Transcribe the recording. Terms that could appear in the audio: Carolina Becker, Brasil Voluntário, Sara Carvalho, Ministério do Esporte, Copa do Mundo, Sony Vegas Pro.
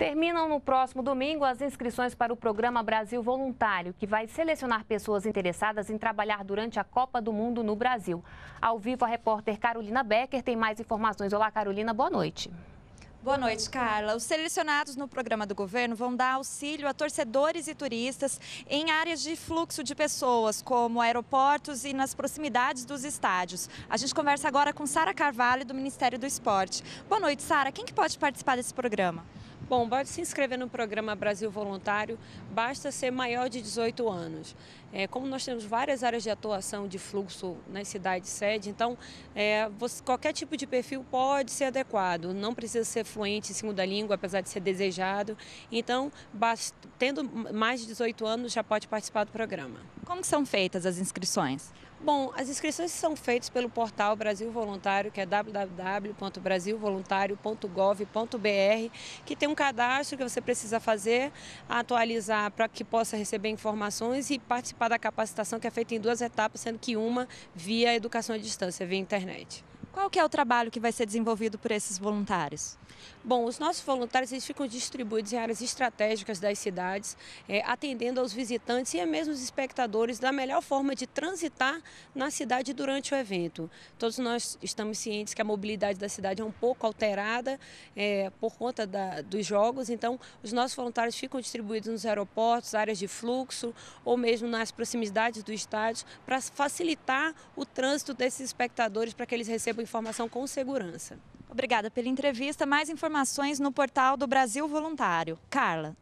Terminam no próximo domingo as inscrições para o programa Brasil Voluntário, que vai selecionar pessoas interessadas em trabalhar durante a Copa do Mundo no Brasil. Ao vivo, a repórter Carolina Becker tem mais informações. Olá, Carolina, boa noite. Boa noite, Carla. Os selecionados no programa do governo vão dar auxílio a torcedores e turistas em áreas de fluxo de pessoas, como aeroportos e nas proximidades dos estádios. A gente conversa agora com Sara Carvalho, do Ministério do Esporte. Boa noite, Sara. Quem que pode participar desse programa? Bom, pode se inscrever no programa Brasil Voluntário, basta ser maior de 18 anos. Como nós temos várias áreas de atuação de fluxo nas cidades-sede, então qualquer tipo de perfil pode ser adequado, não precisa ser fluente em segunda língua, apesar de ser desejado. Então, tendo mais de 18 anos, já pode participar do programa. Como são feitas as inscrições? Bom, as inscrições são feitas pelo portal Brasil Voluntário, que é www.brasilvoluntario.gov.br, que tem um cadastro que você precisa fazer, atualizar para que possa receber informações e participar da capacitação, que é feita em duas etapas, sendo que uma via educação à distância, via internet. Qual que é o trabalho que vai ser desenvolvido por esses voluntários? Bom, os nossos voluntários eles ficam distribuídos em áreas estratégicas das cidades, atendendo aos visitantes e mesmo os espectadores da melhor forma de transitar na cidade durante o evento. Todos nós estamos cientes que a mobilidade da cidade é um pouco alterada por conta dos jogos, então os nossos voluntários ficam distribuídos nos aeroportos, áreas de fluxo ou mesmo nas proximidades do estádio para facilitar o trânsito desses espectadores para que eles recebam informação com segurança. Obrigada pela entrevista. Mais informações no portal do Brasil Voluntário. Carla.